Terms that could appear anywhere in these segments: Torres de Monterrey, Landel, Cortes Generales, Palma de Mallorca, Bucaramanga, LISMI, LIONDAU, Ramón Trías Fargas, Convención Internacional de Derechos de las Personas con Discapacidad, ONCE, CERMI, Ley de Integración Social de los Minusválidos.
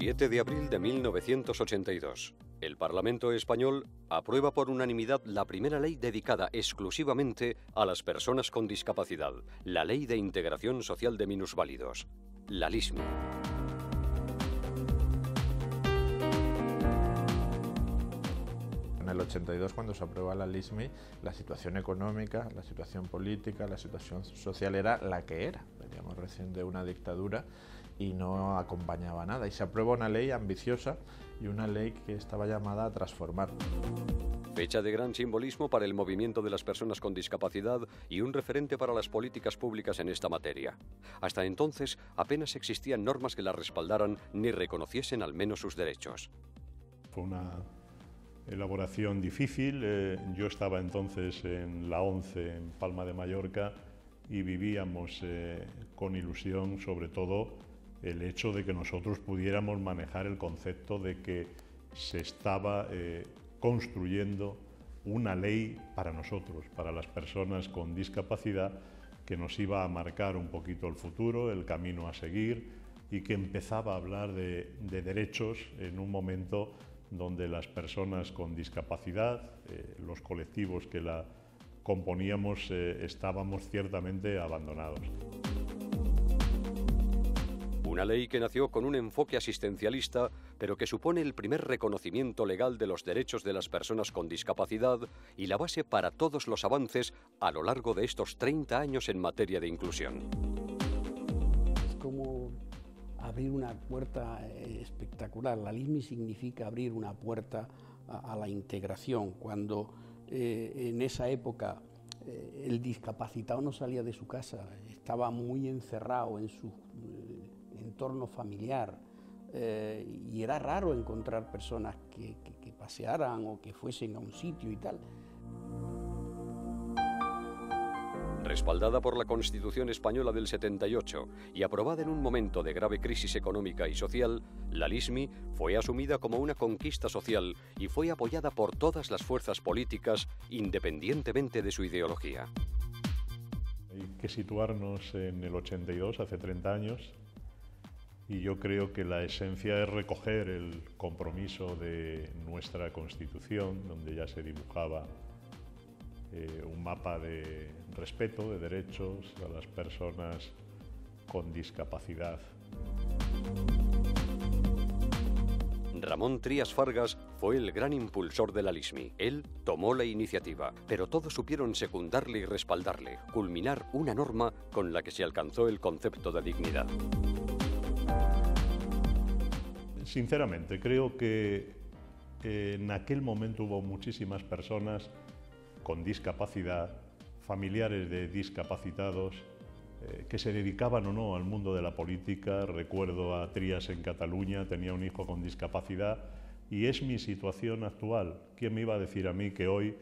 7 de abril de 1982, el Parlamento español aprueba por unanimidad la primera ley dedicada exclusivamente a las personas con discapacidad, la Ley de Integración Social de Minusválidos, la LISMI. En el 82, cuando se aprueba la LISMI, la situación económica, la situación política, la situación social era la que era. Veníamos recién de una dictadura y no acompañaba nada. Y se aprueba una ley ambiciosa y una ley que estaba llamada a transformar. Fecha de gran simbolismo para el movimiento de las personas con discapacidad y un referente para las políticas públicas en esta materia. Hasta entonces apenas existían normas que la respaldaran ni reconociesen al menos sus derechos. Fue una elaboración difícil. Yo estaba entonces en la ONCE, en Palma de Mallorca, y vivíamos con ilusión, sobre todo, el hecho de que nosotros pudiéramos manejar el concepto de que se estaba construyendo una ley para nosotros, para las personas con discapacidad, que nos iba a marcar un poquito el futuro, el camino a seguir, y que empezaba a hablar de derechos en un momento donde las personas con discapacidad, los colectivos que la componíamos, estábamos ciertamente abandonados. Una ley que nació con un enfoque asistencialista, pero que supone el primer reconocimiento legal de los derechos de las personas con discapacidad y la base para todos los avances a lo largo de estos 30 años en materia de inclusión. Es como abrir una puerta espectacular. La LISMI significa abrir una puerta a la integración. Cuando en esa época el discapacitado no salía de su casa, estaba muy encerrado en su entorno familiar, y era raro encontrar personas que pasearan o que fuesen a un sitio y tal. Respaldada por la Constitución Española del 78 y aprobada en un momento de grave crisis económica y social, la LISMI fue asumida como una conquista social y fue apoyada por todas las fuerzas políticas, independientemente de su ideología. Hay que situarnos en el 82, hace 30 años, y yo creo que la esencia es recoger el compromiso de nuestra Constitución, donde ya se dibujaba un mapa de respeto, de derechos a las personas con discapacidad. Ramón Trías Fargas fue el gran impulsor de la LISMI. Él tomó la iniciativa, pero todos supieron secundarle y respaldarle, culminar una norma con la que se alcanzó el concepto de dignidad. Sinceramente, creo que en aquel momento hubo muchísimas personas con discapacidad, familiares de discapacitados, que se dedicaban o no al mundo de la política. Recuerdo a Trías en Cataluña, tenía un hijo con discapacidad, y es mi situación actual. ¿Quién me iba a decir a mí que hoy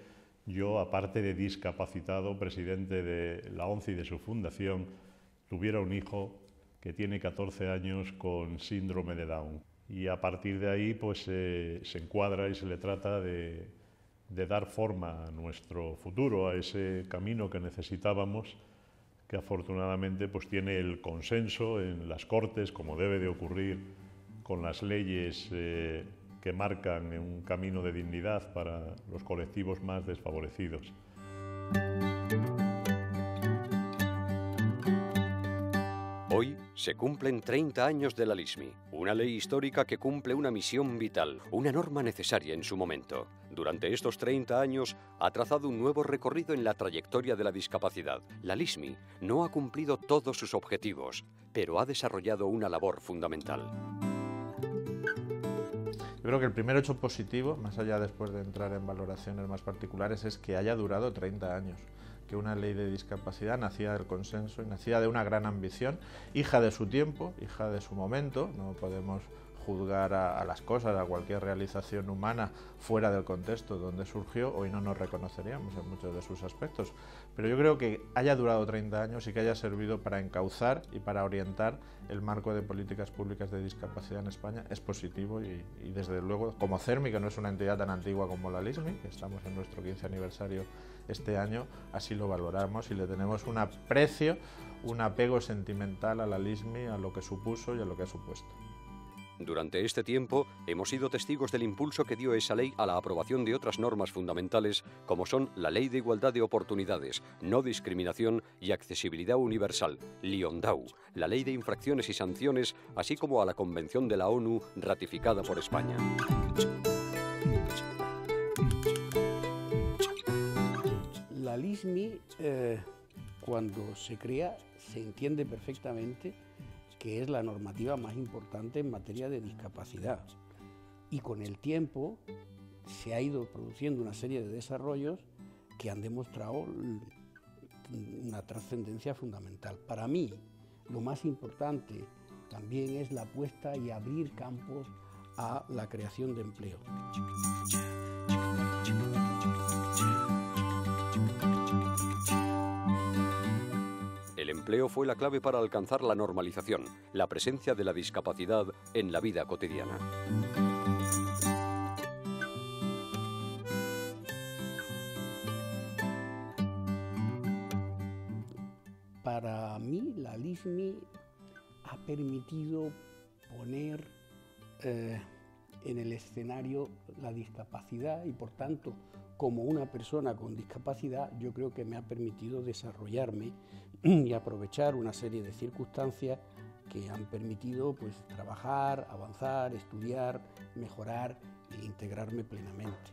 yo, aparte de discapacitado, presidente de la ONCE y de su fundación, tuviera un hijo que tiene 14 años con síndrome de Down? Y a partir de ahí, pues se encuadra y se le trata de dar forma a nuestro futuro, a ese camino que necesitábamos, que afortunadamente pues tiene el consenso en las Cortes, como debe de ocurrir con las leyes que marcan un camino de dignidad para los colectivos más desfavorecidos. Hoy se cumplen 30 años de la LISMI, una ley histórica que cumple una misión vital, una norma necesaria en su momento. Durante estos 30 años ha trazado un nuevo recorrido en la trayectoria de la discapacidad. La LISMI no ha cumplido todos sus objetivos, pero ha desarrollado una labor fundamental. Yo creo que el primer hecho positivo, más allá después de entrar en valoraciones más particulares, es que haya durado 30 años. Que una ley de discapacidad nacía del consenso y nacía de una gran ambición, hija de su tiempo, hija de su momento. No podemos juzgar a las cosas, a cualquier realización humana fuera del contexto donde surgió. Hoy no nos reconoceríamos en muchos de sus aspectos. Pero yo creo que haya durado 30 años y que haya servido para encauzar y para orientar el marco de políticas públicas de discapacidad en España es positivo y desde luego, como CERMI, que no es una entidad tan antigua como la LISMI, que estamos en nuestro 15 aniversario este año, así lo valoramos y le tenemos un aprecio, un apego sentimental a la LISMI, a lo que supuso y a lo que ha supuesto. Durante este tiempo hemos sido testigos del impulso que dio esa ley a la aprobación de otras normas fundamentales como son la Ley de Igualdad de Oportunidades, No Discriminación y Accesibilidad Universal, LIONDAU, la Ley de Infracciones y Sanciones, así como a la Convención de la ONU ratificada por España. La LISMI, cuando se crea, se entiende perfectamente que es la normativa más importante en materia de discapacidad. Y con el tiempo se ha ido produciendo una serie de desarrollos que han demostrado una trascendencia fundamental. Para mí, lo más importante también es la apuesta y abrir campos a la creación de empleo. El empleo fue la clave para alcanzar la normalización, la presencia de la discapacidad en la vida cotidiana. Para mí, la LISMI ha permitido poner en el escenario la discapacidad y, por tanto, como una persona con discapacidad, yo creo que me ha permitido desarrollarme y aprovechar una serie de circunstancias que han permitido trabajar, avanzar, estudiar, mejorar e integrarme plenamente.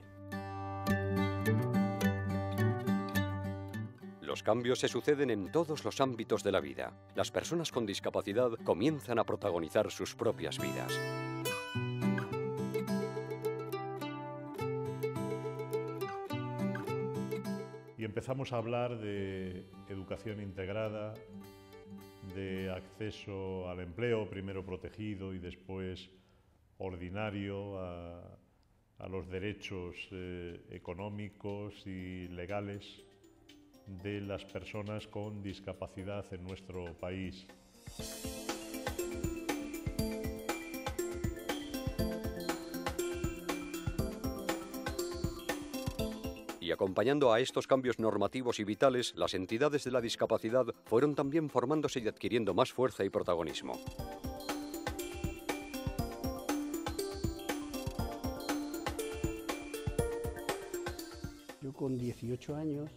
Los cambios se suceden en todos los ámbitos de la vida. Las personas con discapacidad comienzan a protagonizar sus propias vidas. Empezamos a hablar de educación integrada, de acceso al empleo, primero protegido y después ordinario, a los derechos económicos y legales de las personas con discapacidad en nuestro país. Y acompañando a estos cambios normativos y vitales, las entidades de la discapacidad fueron también formándose y adquiriendo más fuerza y protagonismo. Yo con 18 años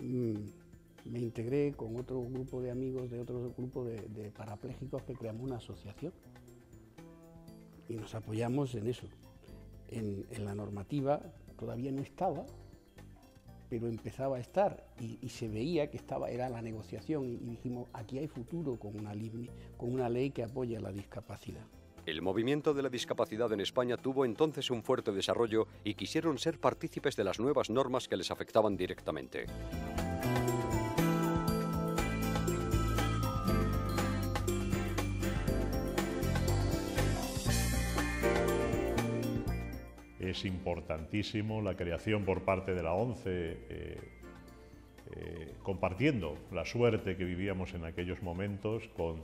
me integré con otro grupo de amigos de otro grupo de parapléjicos que creamos una asociación y nos apoyamos en eso, en la normativa. Todavía no estaba, pero empezaba a estar y se veía que estaba, era la negociación y dijimos, aquí hay futuro con una ley que apoya la discapacidad. El movimiento de la discapacidad en España tuvo entonces un fuerte desarrollo y quisieron ser partícipes de las nuevas normas que les afectaban directamente. Es importantísimo la creación por parte de la ONCE, compartiendo la suerte que vivíamos en aquellos momentos con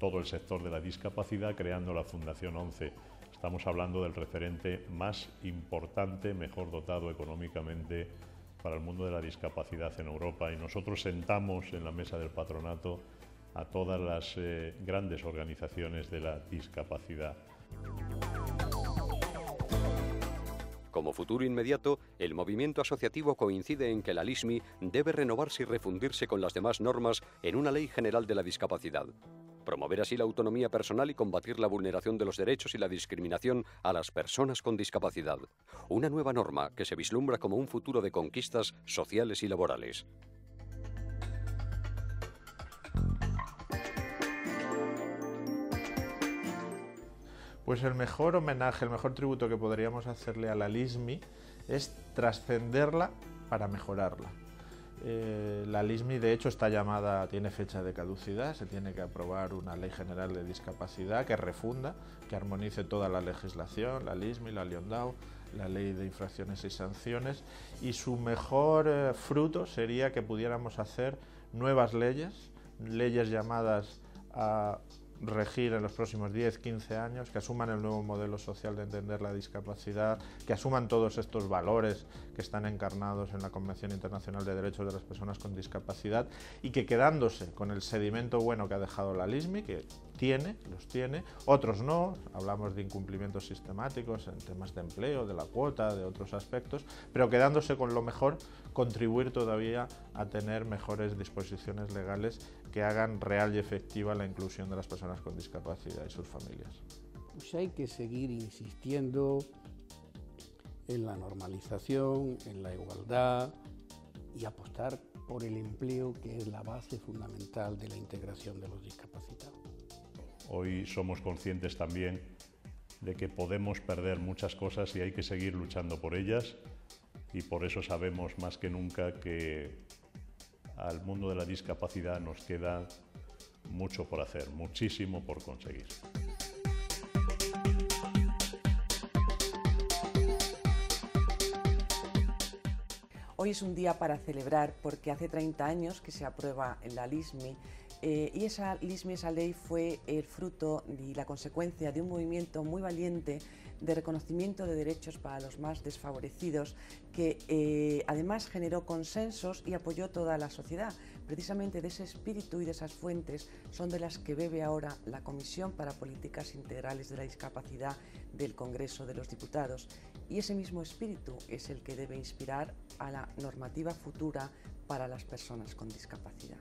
todo el sector de la discapacidad, creando la Fundación ONCE. Estamos hablando del referente más importante, mejor dotado económicamente para el mundo de la discapacidad en Europa, y nosotros sentamos en la mesa del patronato a todas las grandes organizaciones de la discapacidad. Como futuro inmediato, el movimiento asociativo coincide en que la LISMI debe renovarse y refundirse con las demás normas en una ley general de la discapacidad. Promover así la autonomía personal y combatir la vulneración de los derechos y la discriminación a las personas con discapacidad. Una nueva norma que se vislumbra como un futuro de conquistas sociales y laborales. Pues el mejor homenaje, el mejor tributo que podríamos hacerle a la LISMI es trascenderla para mejorarla. La LISMI, de hecho, está llamada, tiene fecha de caducidad, se tiene que aprobar una ley general de discapacidad que refunda, que armonice toda la legislación, la LISMI, la LIONDAU, la Ley de Infracciones y Sanciones, y su mejor fruto sería que pudiéramos hacer nuevas leyes, leyes llamadas a regir en los próximos 10, 15 años, que asuman el nuevo modelo social de entender la discapacidad, que asuman todos estos valores que están encarnados en la Convención Internacional de Derechos de las Personas con Discapacidad y que, quedándose con el sedimento bueno que ha dejado la LISMI, que tiene, los tiene, otros no, hablamos de incumplimientos sistemáticos en temas de empleo, de la cuota, de otros aspectos, pero quedándose con lo mejor, contribuir todavía a tener mejores disposiciones legales que hagan real y efectiva la inclusión de las personas con discapacidad y sus familias. Pues hay que seguir insistiendo en la normalización, en la igualdad y apostar por el empleo, que es la base fundamental de la integración de los discapacitados. Hoy somos conscientes también de que podemos perder muchas cosas y hay que seguir luchando por ellas, y por eso sabemos más que nunca que al mundo de la discapacidad nos queda mucho por hacer, muchísimo por conseguir. Hoy es un día para celebrar porque hace 30 años que se aprueba la LISMI, y esa LISMI, esa ley, fue el fruto y la consecuencia de un movimiento muy valiente de reconocimiento de derechos para los más desfavorecidos, que además generó consensos y apoyó toda la sociedad. Precisamente de ese espíritu y de esas fuentes son de las que bebe ahora la Comisión para Políticas Integrales de la Discapacidad del Congreso de los Diputados. Y ese mismo espíritu es el que debe inspirar a la normativa futura para las personas con discapacidad.